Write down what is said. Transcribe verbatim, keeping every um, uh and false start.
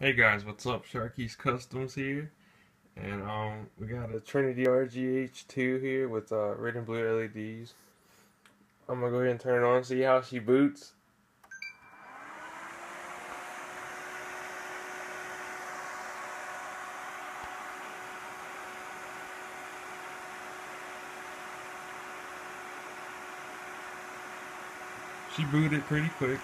Hey guys, what's up? Sharky's Customs here, and um, we got a Trinity R G H two here with uh, red and blue L E Ds. I'm gonna go ahead and turn it on, see how she boots. She booted pretty quick.